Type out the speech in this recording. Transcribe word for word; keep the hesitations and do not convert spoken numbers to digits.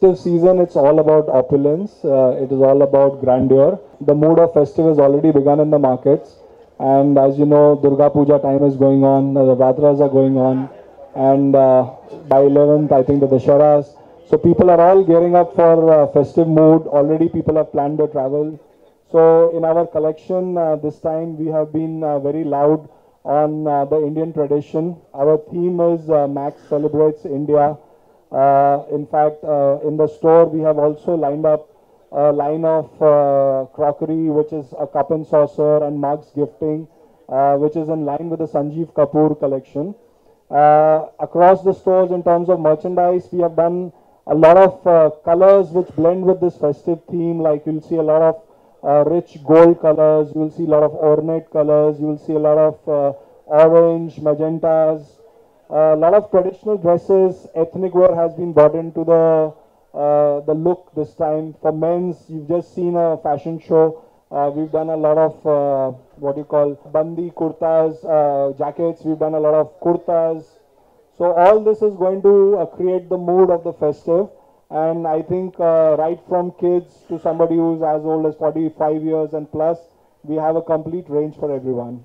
festive season, it's all about opulence. Uh, it is all about grandeur. The mood of festive has already begun in the markets. And as you know, Durga Puja time is going on, the Vatras are going on. And uh, by eleventh, I think the Dasharas. So people are all gearing up for uh, festive mood. Already people have planned their travel. So in our collection, uh, this time we have been uh, very loud on uh, the Indian tradition. Our theme is uh, Max Celebrates India. Uh, in fact, uh, in the store, we have also lined up a line of uh, crockery, which is a cup and saucer, and mugs gifting, uh, which is in line with the Sanjeev Kapoor collection. Uh, across the stores, in terms of merchandise, we have done a lot of uh, colors which blend with this festive theme. Like, you'll see a lot of uh, rich gold colors, you'll see a lot of ornate colors, you'll see a lot of uh, orange, magentas. A uh, lot of traditional dresses, ethnic wear has been brought into the uh, the look this time. For men's, you've just seen a fashion show. Uh, we've done a lot of uh, what you call bandi kurtas, uh, jackets. We've done a lot of kurtas. So all this is going to uh, create the mood of the festive. And I think uh, right from kids to somebody who's as old as forty-five years and plus, we have a complete range for everyone.